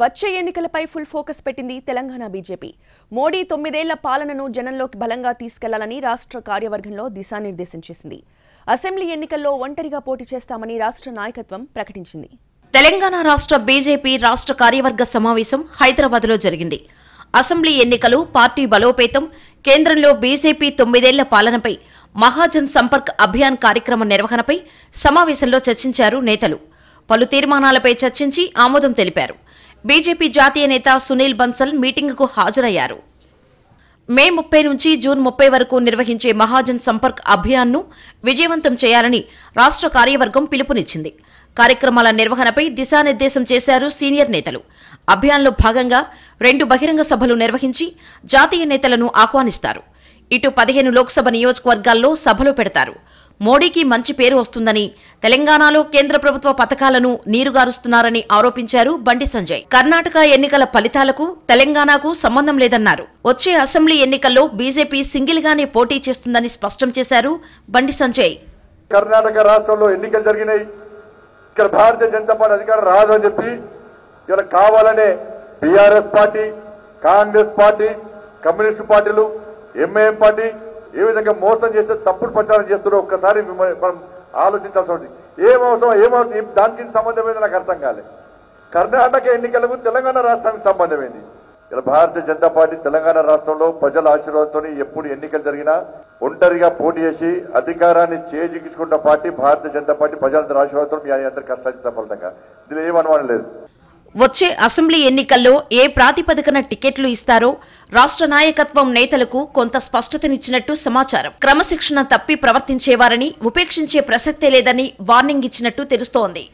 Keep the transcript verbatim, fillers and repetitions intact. వచ్చే ఎన్నికలపై full focus పెట్టింది తెలంగాణ బీజేపీ మోడీ తొమ్మిదేళ్ల పాలనను జనంలోకి బలంగా తీసుకెళ్లాలని రాష్ట్ర కార్యవర్గంలో దిశానిర్దేశం చేసింది అసెంబ్లీ ఎన్నికల్లో ఒంటరిగా పోటీ చేస్తామని రాష్ట్ర నాయకత్వం ప్రకటించింది తెలంగాణ రాష్ట్ర బీజేపీ రాష్ట్ర కార్యవర్గ సమావేశం హైదరాబాద్లో జరిగింది అసెంబ్లీ ఎన్నికలు పార్టీ బలోపేతం కేంద్రంలో బీజేపీ తొమ్మిదేళ్ల పాలనపై మహాజన్ సంపర్క్ అభియాన్ కార్యక్రమ నిర్వహణపై సమావేశంలో చర్చించారు నేతలు పలు తీర్మానాలపై చర్చించి ఆమోదం తెలిపారు బీజేపీ జాతీయ నేత సునీల్ బన్సల్ మీటింగుకు హాజరయ్యారు. మే ముప్పై నుంచి జూన్ ముప్పై వరకు నిర్వహించే మహాజన్ సంపర్క్ అభియాన్ను విజయవంతం చేయాలని రాష్ట్ర కార్యవర్గం పిలుపునిచ్చింది. కార్యక్రమాల నిర్వహణపై దిశానిర్దేశం చేశారు సీనియర్ నేతలు. అభియాన్లో భాగంగా రెండు బహిరంగ సభలు నిర్వహించి జాతీయ నేతలను ఆహ్వానిస్తారు. ఇటు పదిహేను లోక్సభ నియోజకవర్గాల్లో సభలు పెడతారు. మోడీకి మంచి పేరు వస్తుందని తెలంగాణలో కేంద్ర ప్రభుత్వ పథకాలను నీరుగారుస్తున్నారని ఆరోపించారు బండి సంజయ్. కర్ణాటక ఎన్నికల ఫలితాలకు తెలంగాణకు సంబంధం లేదన్నారు. వచ్చే అసెంబ్లీ ఎన్నికల్లో బీజేపీ సింగిల్ గానే పోటీ చేస్తుందని స్పష్టం చేశారు బండి సంజయ్. కర్ణాటక రాష్ట్రంలో ఎన్నికలు జరిగినాయి. ఇక్కడ భారతీయ జనతా పార్టీ అధికారం రాదు అని చెప్పి ఇలా కావాలనే BRS party, Congress party, communist పార్టీలు, ఎంఐఎం పార్టీ ఏ విధంగా మోసం చేస్తే తప్పుడు ప్రచారం చేస్తున్నారో ఒక్కసారి మనం ఆలోచించాల్సి ఉంది. ఏం అవసరం ఏమవుతుంది దానికి సంబంధమైంది నాకు అర్థం కాలేదు. కర్ణాటక ఎన్నికలకు తెలంగాణ రాష్ట్రానికి సంబంధమైంది. ఇలా భారతీయ జనతా పార్టీ తెలంగాణ రాష్ట్రంలో ప్రజల ఆశీర్వాదంతో ఎప్పుడు ఎన్నికలు జరిగినా ఒంటరిగా పోటీ చేసి అధికారాన్ని చేజిక్కించుకున్న పార్టీ భారతీయ జనతా పార్టీ. ప్రజలందరి ఆశీర్వాదంతో మీ అందరి కష్టాచిత ఫలితంగా దీని ఏమనుమానం లేదు. వచ్చే అసెంబ్లీ ఎన్నికల్లో ఏ ప్రాతిపదికన టికెట్లు ఇస్తారో రాష్ట్ర నాయకత్వం నేతలకు కొంత స్పష్టతనిచ్చినట్టు సమాచారం. క్రమశిక్షణ తప్పి ప్రవర్తించేవారని ఉపేక్షించే ప్రసక్తే లేదని వార్నింగ్ ఇచ్చినట్టు తెలుస్తోంది.